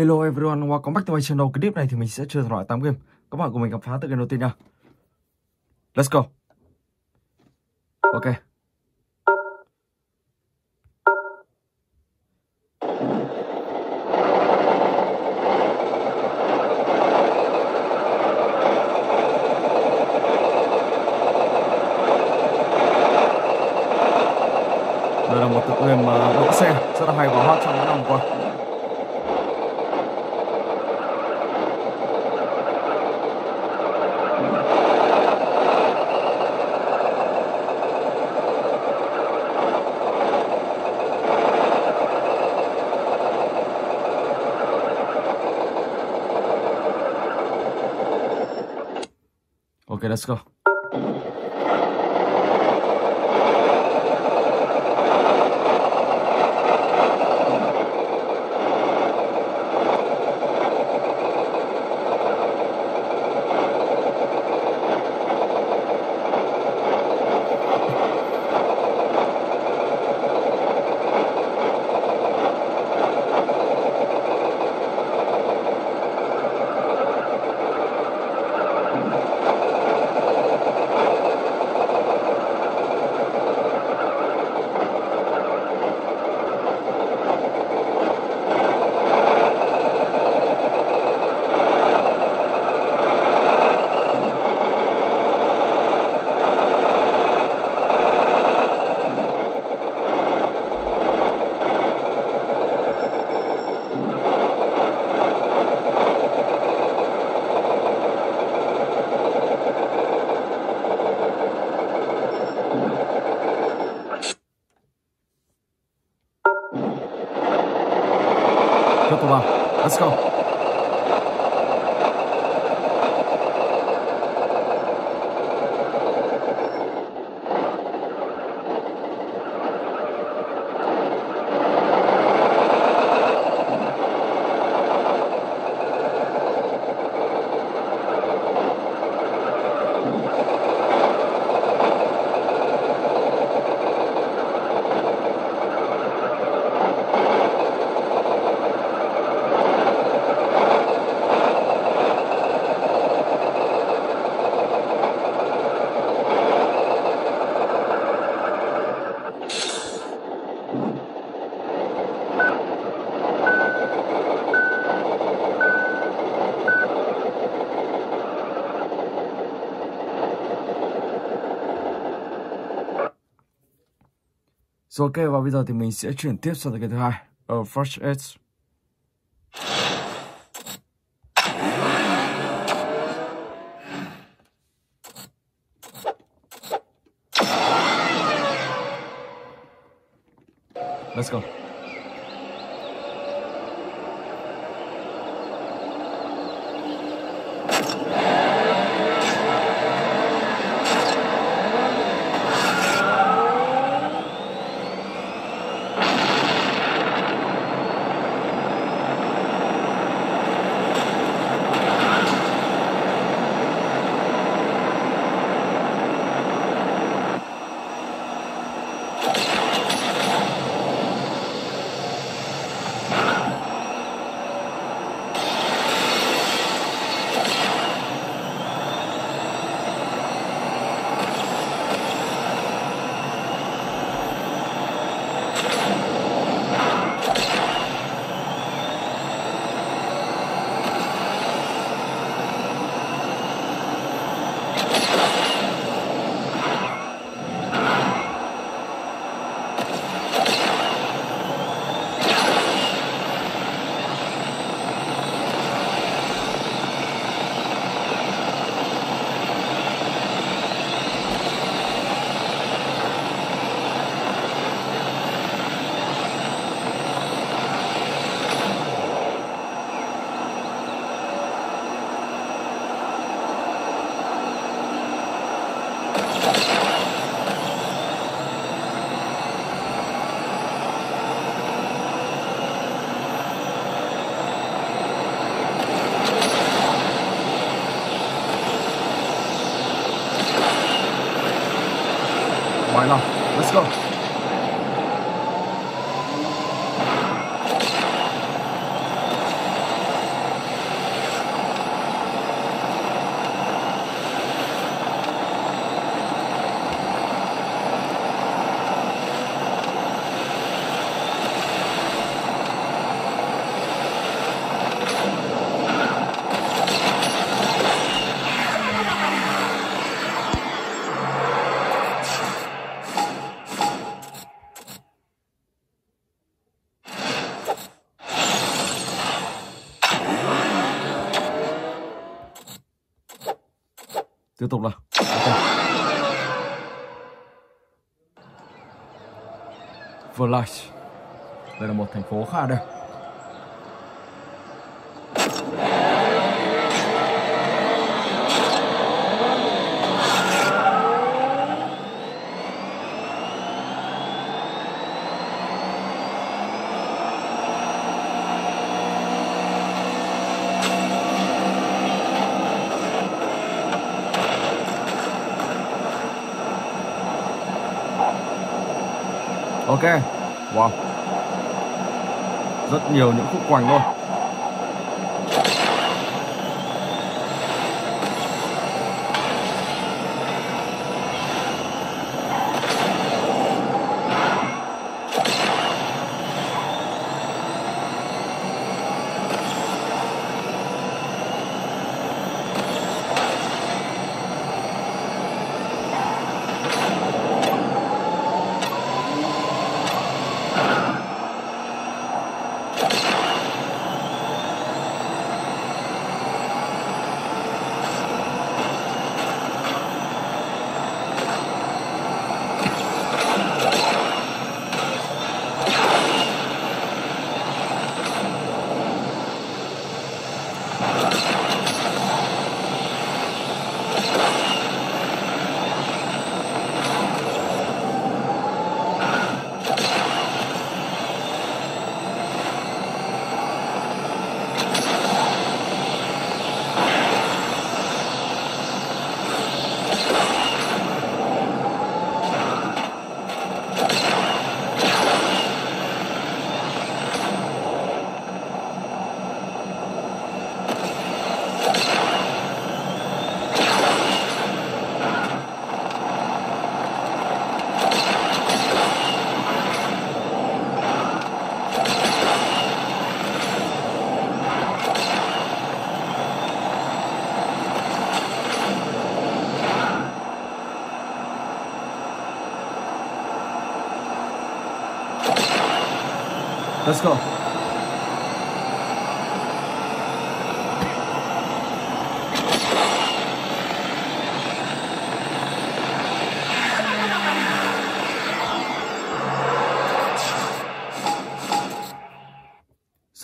Hello everyone, welcome back to my channel. Clip này thì mình sẽ chơi loại 8 game. Các bạn cùng mình khám phá tựa game đầu tiên nha. Let's go. Ok. Đây là một tựa game mà đỗ xe rất là hay và hot trong những năm qua. Okay, let's go. Let's go. Ok, và bây giờ thì mình sẽ chuyển tiếp sang cái thứ hai ở Fresh Edge. Let's go. Why not? Let's go. Tiếp tục nào. Village. Đây là một thành phố khá đẹp. Ok, wow, rất nhiều những khúc quanh luôn. Let's go. So,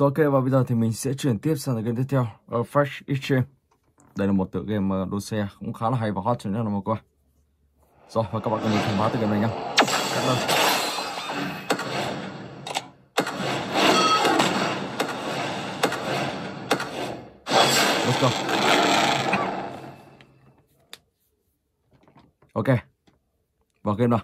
ok, và bây giờ thì mình sẽ chuyển tiếp sang game tiếp theo ở Fresh Extreme. Đây là một tựa game đua xe cũng khá là hay và hot trên nhất là một qua. Rồi, và các bạn cùng mình khám phá tựa game này nhé. Cảm ơn. Ok, vào game nào.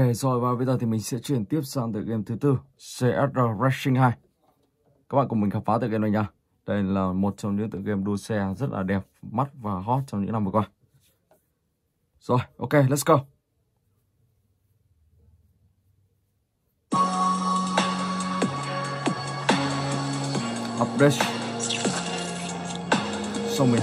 Ok rồi, và bây giờ thì mình sẽ chuyển tiếp sang tựa game thứ tư, CSR Racing 2. Các bạn cùng mình khám phá tựa game này nha. Đây là một trong những tựa game đua xe rất là đẹp mắt và hot trong những năm vừa qua. Rồi, ok, let's go. Update. Xong mình.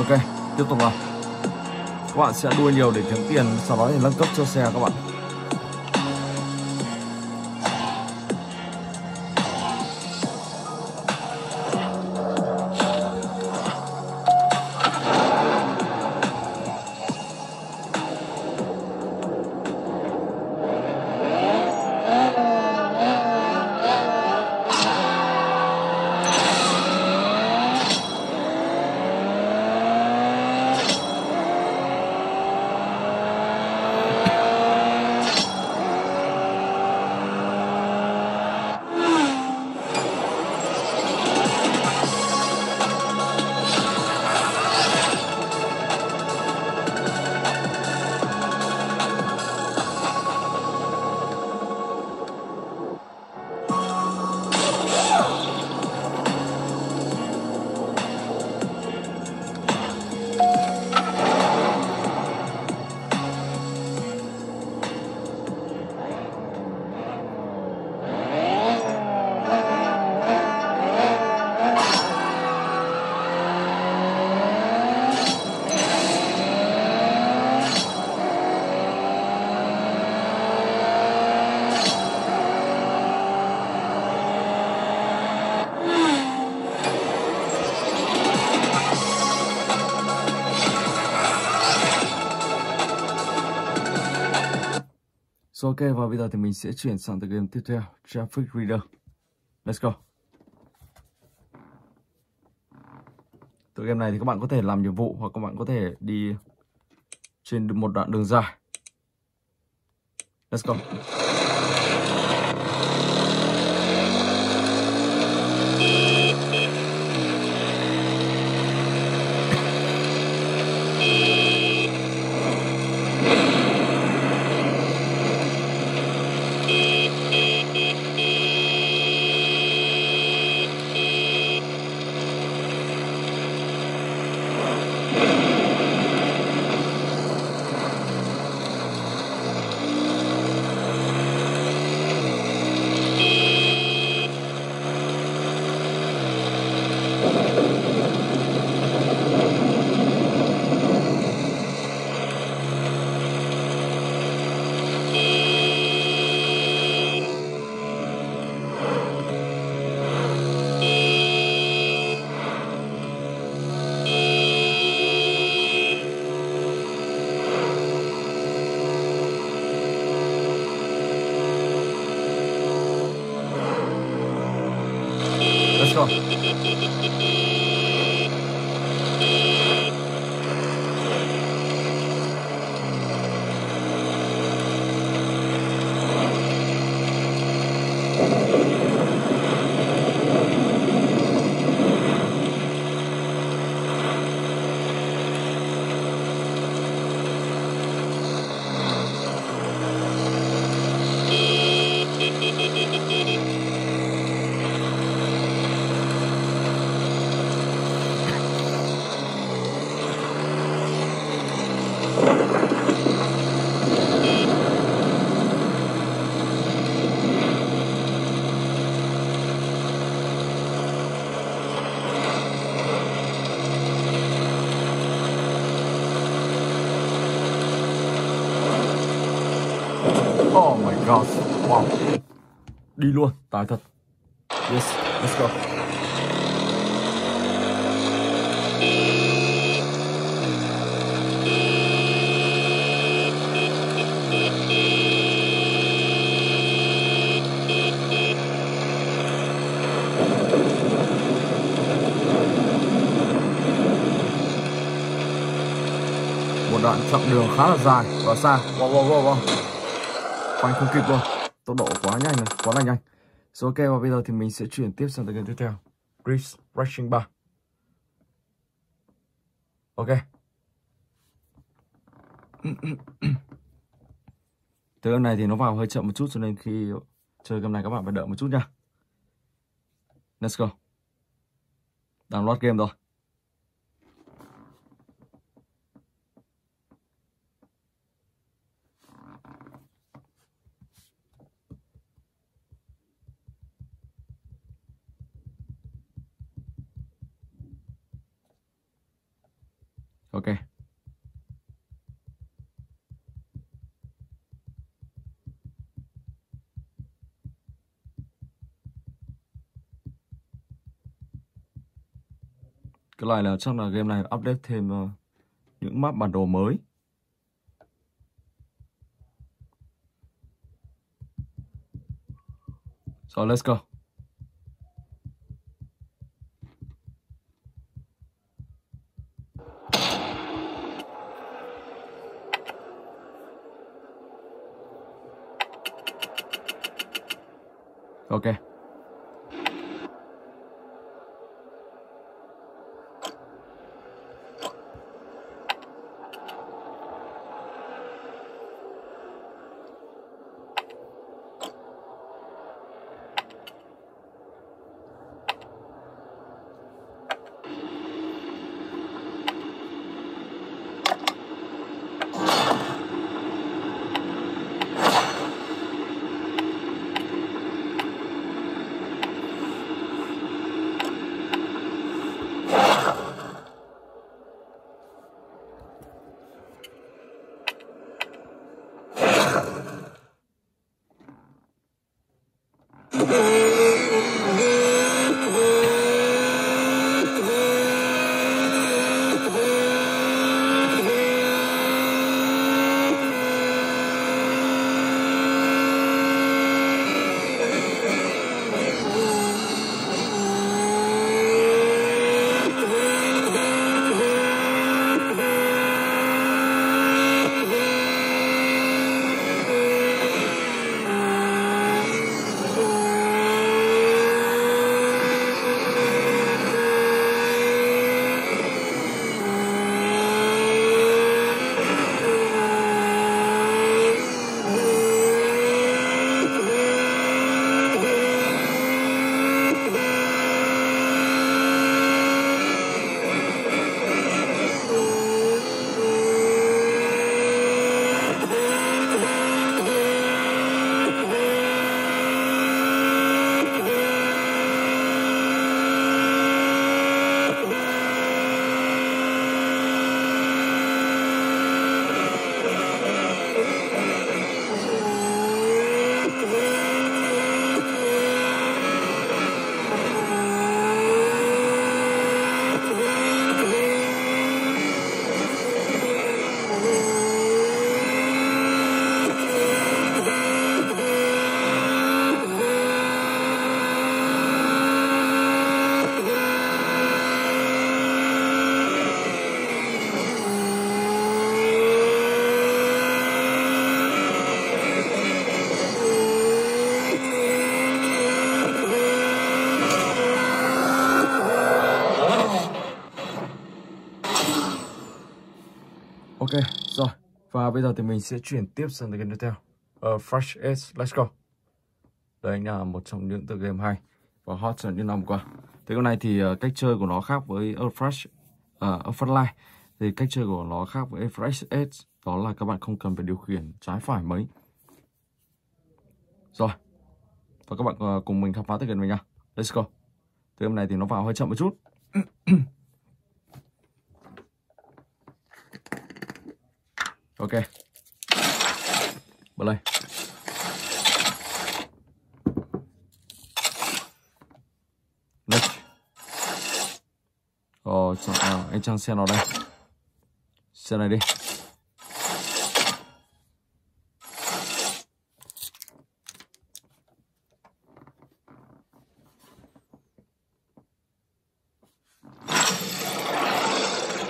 Ok, tiếp tục vào. Các bạn sẽ đua nhiều để kiếm tiền, sau đó thì nâng cấp cho xe các bạn. Ok, và bây giờ thì mình sẽ chuyển sang tựa game tiếp theo, Traffic Rider. Let's go. Tựa game này thì các bạn có thể làm nhiệm vụ hoặc các bạn có thể đi trên một đoạn đường dài. Let's go. sure. Oh my god, wow. Đi luôn, tài thật. Yes, let's go. Một đoạn chặng đường khá là dài và xa. Wow, wow, wow, wow. Quanh không kịp luôn, tốc độ quá nhanh rồi, quá là nhanh. Số ok, và bây giờ thì mình sẽ chuyển tiếp sang tựa game tiếp theo, Grips Racing 3. Ok. Tựa game này thì nó vào hơi chậm một chút, cho nên khi chơi game này các bạn phải đợi một chút nha. Let's go. Download game rồi. Ok. Cái này là chắc là game này update thêm những map bản đồ mới. So let's go. Ok. Ok, rồi. Và bây giờ thì mình sẽ chuyển tiếp sang game tiếp theo. Fresh Edge, let's go. Đây anh là một trong những tựa game hay và hot trong những năm qua. Thế con này thì cách chơi của nó khác với Fresh Offline. Thì cách chơi của nó khác với Fresh Edge, đó là các bạn không cần phải điều khiển trái phải mấy. Rồi. Và các bạn cùng mình khám phá tựa game này nha. Let's go. Tựa game này thì nó vào hơi chậm một chút. Ok, bật lên. Next. Anh Trang xe nó đây. Xe này đi.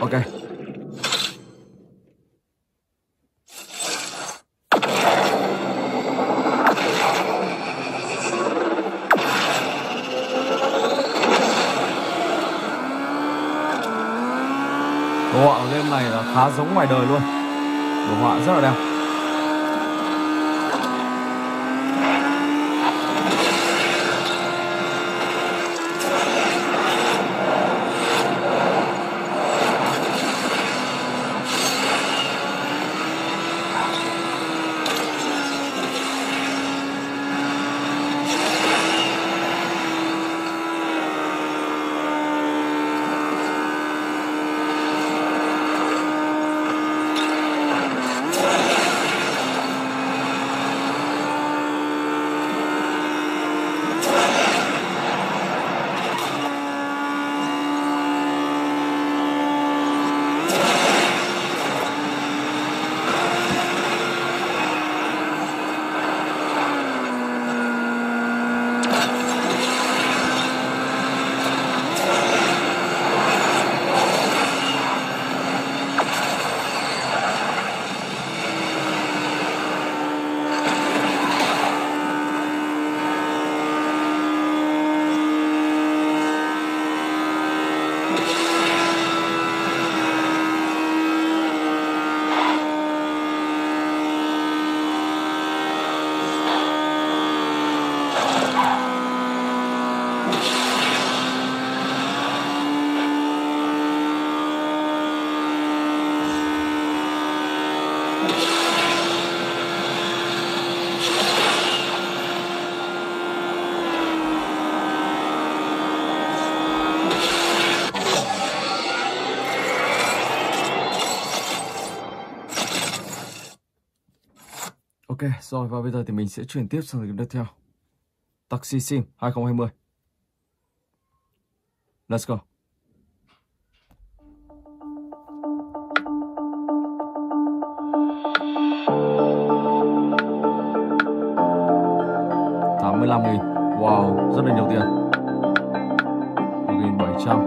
Ok. Đồ họa của game này là khá giống ngoài đời luôn. Đồ họa rất là đẹp. Ok, rồi và bây giờ thì mình sẽ chuyển tiếp sang game tiếp theo. Taxi Sim 2020. Let's go. $85.000. Wow, rất là nhiều tiền. 1.700.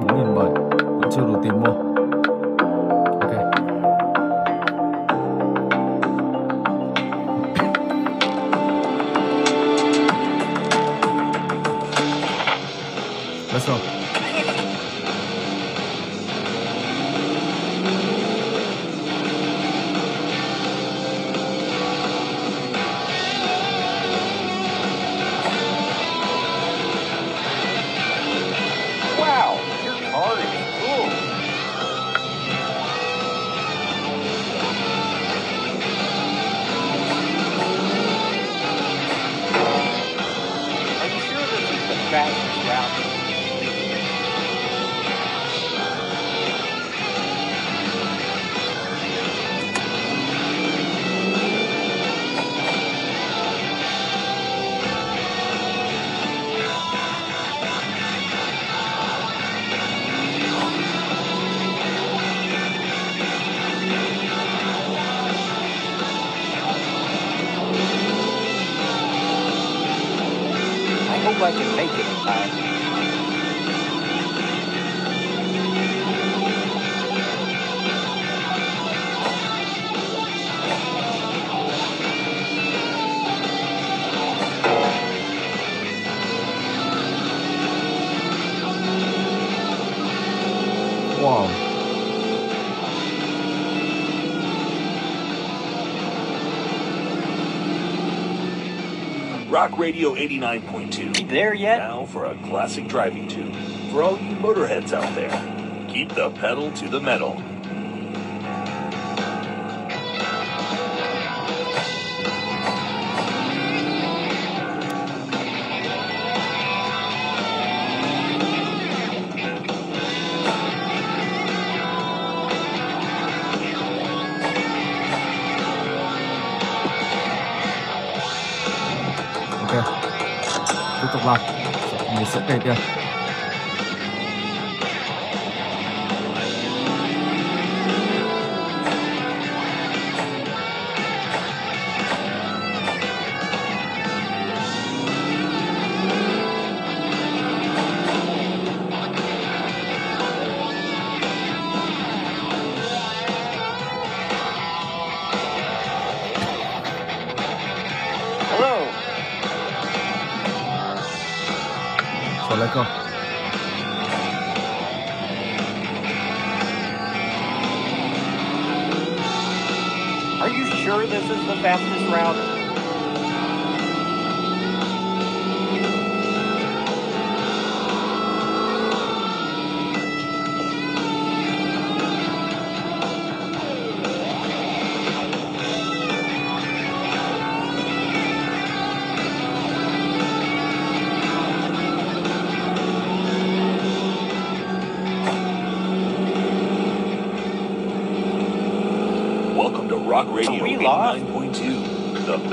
4.700. Vẫn chưa đủ tiền mua. Let's go. Wow, your car is cool. I'm sure this is the fastest route. I can make it in time. Wow. Rock Radio 89.2. There yet? Now for a classic driving tune for all you motorheads out there. Keep the pedal to the metal. Vâng, mình sẽ kể kìa.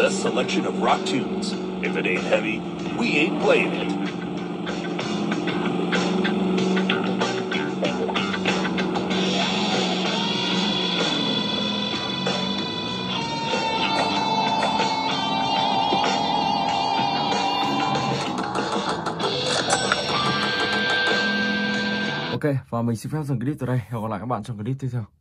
Selection of rock tunes. If it ain't heavy, we ain't playing it. Ok, và mình xin phép dừng clip từ đây. Hẹn gặp lại các bạn trong clip tiếp theo.